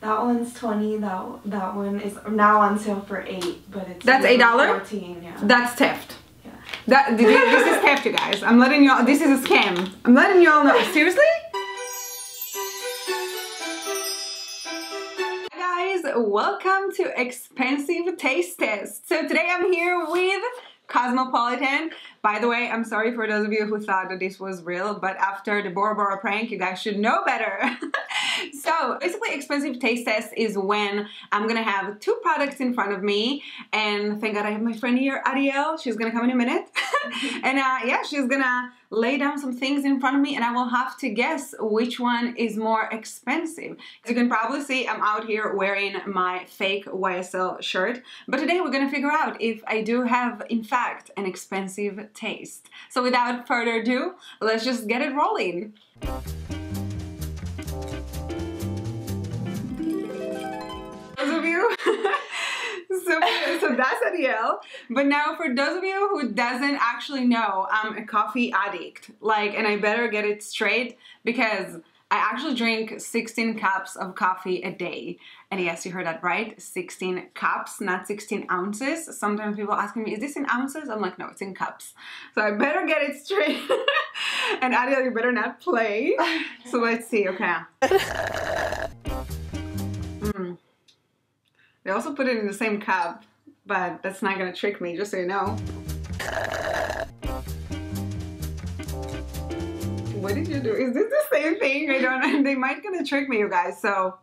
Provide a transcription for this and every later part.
That one's $20. That one is now on sale for $8, but it's that's $8. Yeah. That's theft. Yeah. This is theft, you guys. I'm letting y'all. This is a scam. I'm letting y'all know. Seriously. Hi guys, welcome to Expensive Taste Test. So today I'm here with Cosmopolitan. By the way, I'm sorry for those of you who thought that this was real, but after the Bora Bora prank, you guys should know better. So basically, expensive taste test is when I'm gonna have two products in front of me, and thank God I have my friend here, Ariel. She's gonna come in a minute. And yeah, she's gonna lay down some things in front of me, and I will have to guess which one is more expensive. As you can probably see, I'm out here wearing my fake YSL shirt, but today we're gonna figure out if I do have, in fact, an expensive taste. So without further ado, let's just get it rolling. Those of you, so that's Ariel. But now for those of you who doesn't actually know, I'm a coffee addict. Like, and I better get it straight because I actually drink 16 cups of coffee a day. And yes, you heard that right, 16 cups, not 16 ounces. Sometimes people asking me, is this in ounces? I'm like, no, it's in cups. So I better get it straight. And Ariel, you better not play. So let's see, okay. They also put it in the same cup, but that's not gonna trick me, just so you know. What did you do? Is this the same thing? I don't know. They might gonna trick me, you guys, so.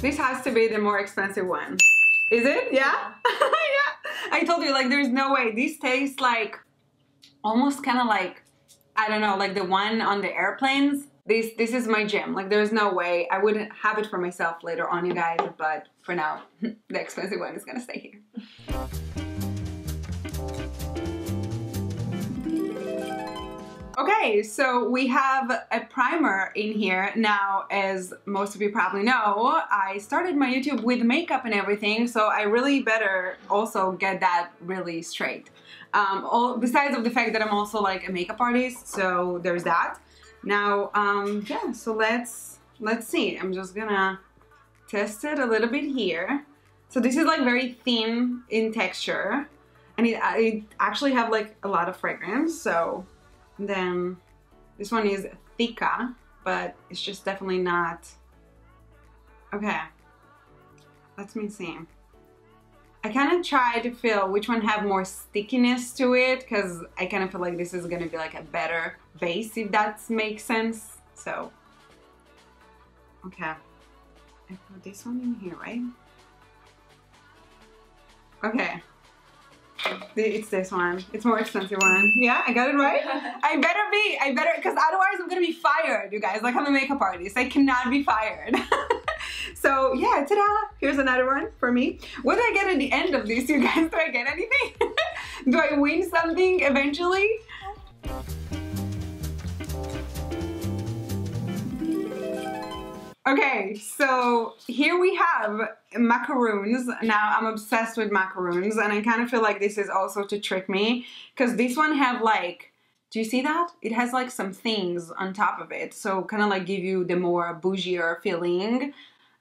This has to be the more expensive one. Is it? Yeah? Yeah. I told you, like, there's no way. These taste like, almost kinda like, I don't know, like the one on the airplanes. This is my gym. Like, there's no way I wouldn't have it for myself later on, you guys, but for now, the expensive one is gonna stay here. Okay, so we have a primer in here. Now, as most of you probably know, I started my YouTube with makeup and everything, so I really better also get that really straight. Besides of the fact that I'm also like a makeup artist, so there's that. Now, yeah, so let's see. I'm just gonna test it a little bit here. So this is like very thin in texture, and it actually have like a lot of fragrance. So then this one is thicker, but it's just definitely not. Okay, let me see. I kind of try to feel which one have more stickiness to it, because I kind of feel like this is going to be like a better base, if that makes sense. So, okay. I put this one in here, right? Okay. It's this one. It's more expensive one. Yeah, I got it right? I better be. I better, because otherwise I'm going to be fired, you guys. Like, I'm a makeup artist. I cannot be fired. So yeah, ta-da! Here's another one for me. What do I get at the end of this, you guys? Do I get anything? Do I win something eventually? Okay, so here we have macaroons. Now, I'm obsessed with macaroons, and I kind of feel like this is also to trick me, because this one have like, do you see that? It has like some things on top of it, so kind of like give you the more bougier feeling,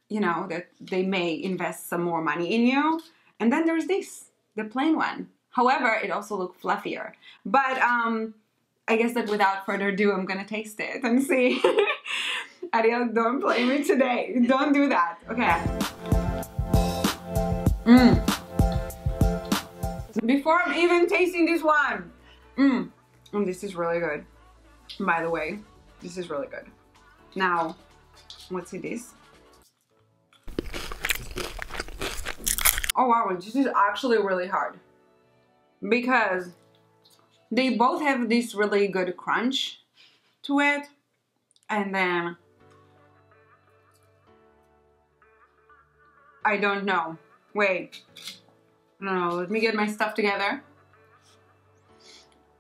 you know, that they may invest some more money in you. And then there's this, the plain one. However, it also looks fluffier. But I guess that without further ado, I'm gonna taste it and see. Ariel, don't blame me today. Don't do that. Okay. Before I'm even tasting this one. And this is really good. By the way, this is really good. Now, let's see this. Oh wow, this is actually really hard, because they both have this really good crunch to it, and then I don't know. Wait, no, let me get my stuff together.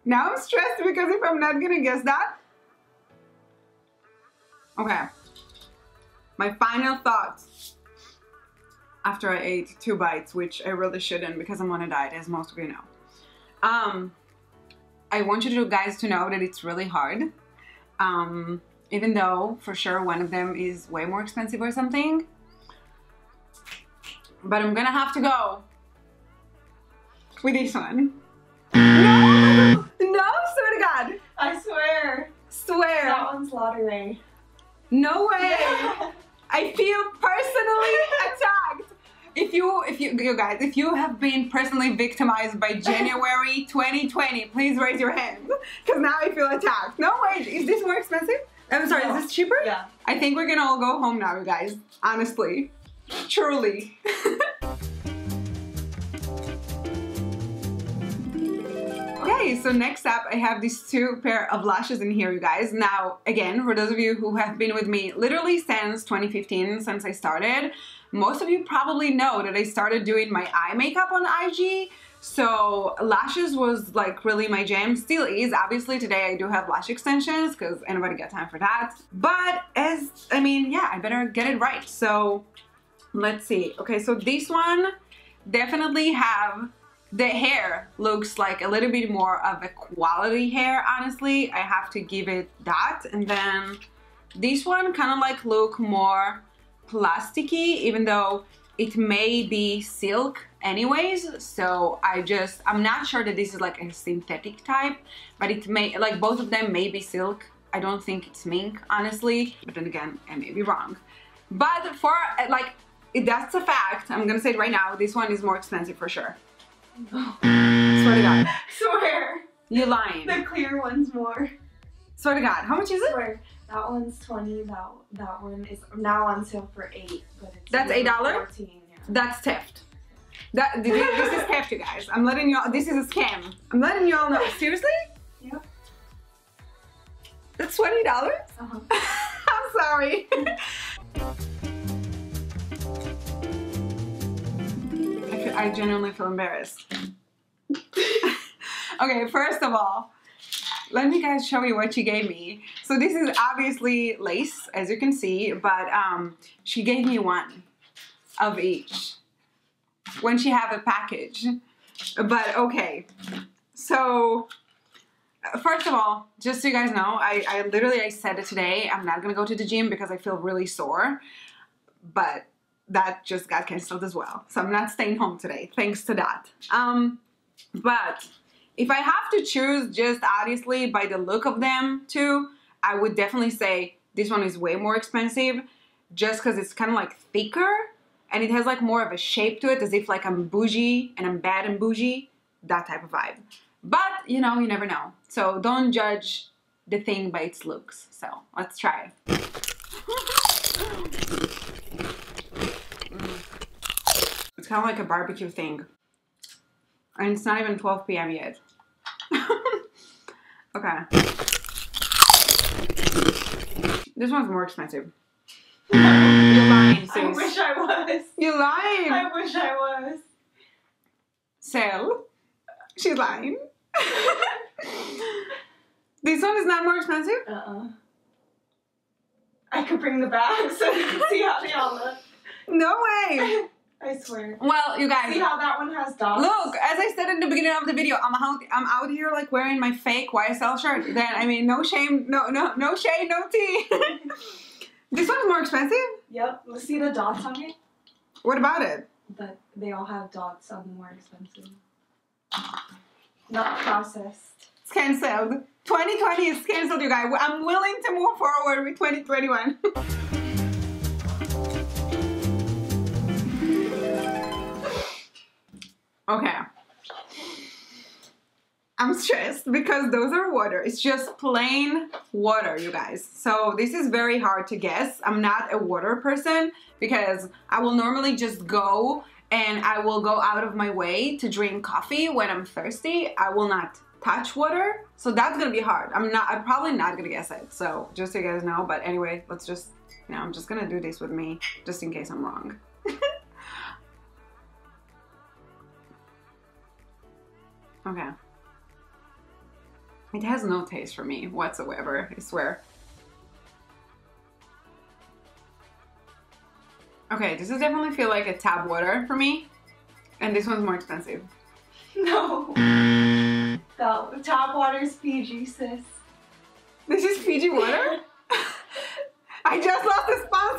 Now I'm stressed because if I'm not gonna guess that. Okay, my final thoughts after I ate two bites, which I really shouldn't because I'm on a diet, as most of you know. I want you guys to know that it's really hard. even though for sure one of them is way more expensive or something. But I'm gonna have to go with this one. No! No, swear to God! I swear. Swear. That one's lottery. No way! I feel personally attacked. You guys, if you have been personally victimized by January 2020, please raise your hand. Because now I feel attacked. No, wait, is this more expensive? I'm sorry, no. Is this cheaper? Yeah. I think we're gonna all go home now, you guys. Honestly. Truly. Okay, so next up I have these two pair of lashes in here, you guys. Now, again, for those of you who have been with me literally since 2015, since I started, most of you probably know that I started doing my eye makeup on IG. So lashes was like really my jam, still is. Obviously today I do have lash extensions because anybody got time for that. But I better get it right. So let's see. Okay, so this one definitely have the hair looks like a little bit more of a quality hair, honestly. I have to give it that. And then this one kind of like look more plasticky, even though it may be silk anyways. So I'm not sure that this is like a synthetic type, but it may, like both of them may be silk. I don't think it's mink, honestly. But then again, I may be wrong. But for like, that's a fact. I'm gonna say it right now. This one is more expensive for sure. Oh, swear to God. Swear. You're lying. The clear one's more. Swear to God. How much is it? Swear. That one's 20. That one is now on sale for $8. But it's that's $8? Yeah. That's theft. This is theft, you guys. I'm letting you all. This is a scam. I'm letting you all know. Seriously? Yeah. That's $20? I'm sorry. I genuinely feel embarrassed. Okay, first of all, let me guys show you what she gave me. So this is obviously lace, as you can see, but she gave me one of each when she have a package. But okay, so first of all, just so you guys know, I said it today, I'm not gonna go to the gym because I feel really sore, but that just got canceled as well. So I'm not staying home today, thanks to that. But if I have to choose just obviously by the look of them too, I would definitely say this one is way more expensive just because it's kind of like thicker and it has like more of a shape to it, as if like I'm bougie and I'm bad and bougie, that type of vibe. But you know, you never know. So don't judge the thing by its looks. So let's try it. It's kind of like a barbecue thing. And it's not even 12 p.m. yet. Okay. This one's more expensive. You're lying, sis. I wish I was. You're lying. I wish I was. Sell. She's lying. This one is not more expensive? Uh-uh. I could bring the bag so you can see how they all look. No way. I swear. Well, you guys. See how that one has dots? Look, as I said in the beginning of the video, I'm out here like wearing my fake YSL shirt. Then, I mean, no shame, no shade, no tea. This one's more expensive? Yep. See the dots on it? What about it? But they all have dots on the more expensive. Not processed. It's cancelled. 2020 is cancelled, you guys. I'm willing to move forward with 2021. Okay, I'm stressed because those are water. It's just plain water, you guys. So this is very hard to guess. I'm not a water person because I will normally just go and I will go out of my way to drink coffee when I'm thirsty. I will not touch water. So that's gonna be hard. I'm probably not gonna guess it. So just so you guys know, but anyway, let's just, you know, I'm just gonna do this with me just in case I'm wrong. Okay. It has no taste for me whatsoever, I swear. Okay, this is definitely feel like a tap water for me. And this one's more expensive. No. No, tap water's Fiji, sis. This is Fiji water?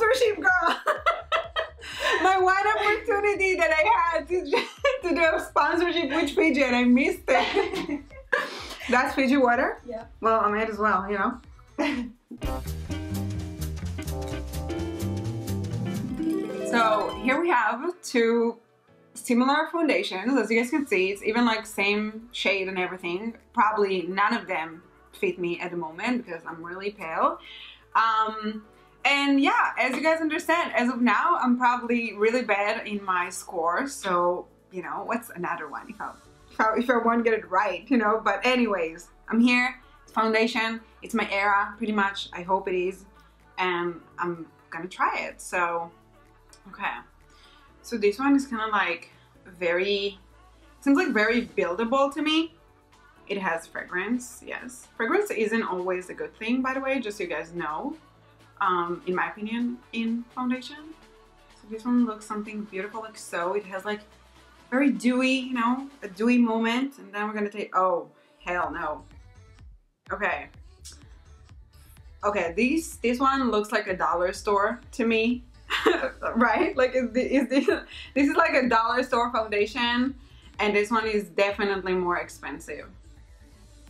sponsorship, girl. My one opportunity that I had to do a sponsorship with Fiji, and I missed it. That's Fiji water? Yeah. Well, I might as well, you know. So here we have two similar foundations. As you guys can see, it's even like same shade and everything. Probably none of them fit me at the moment because I'm really pale. And yeah, as you guys understand, as of now, I'm probably really bad in my score. So, you know, what's another one if I won't get it right, you know? But anyways, I'm here. It's foundation. It's my era, pretty much. I hope it is. And I'm gonna try it. So, okay. So this one is kind of like very, seems like very buildable to me. It has fragrance, yes. Fragrance isn't always a good thing, by the way, just so you guys know. In my opinion, in foundation. So this one looks something beautiful like so. It has like very dewy, you know, a dewy moment. And then we're gonna take, oh, hell no. Okay. Okay, this one looks like a dollar store to me. Right? Like, this is like a dollar store foundation, and this one is definitely more expensive.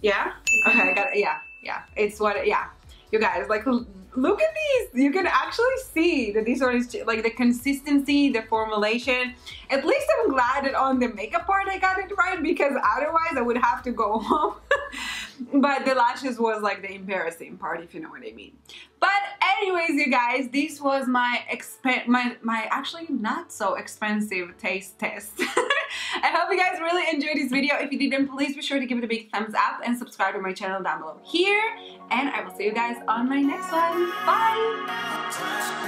Yeah? Okay, I got it. Yeah, yeah. It's what, yeah. You guys, like, look at these. You can actually see that this one is, like, the consistency, the formulation. At least I'm glad that on the makeup part I got it right, because otherwise I would have to go home. But the lashes was like the embarrassing part, if you know what I mean. But anyways, you guys, this was my actually not so expensive taste test. I hope you guys really enjoyed this video. If you didn't, please be sure to give it a big thumbs up and subscribe to my channel down below here. And I will see you guys on my next one. Bye!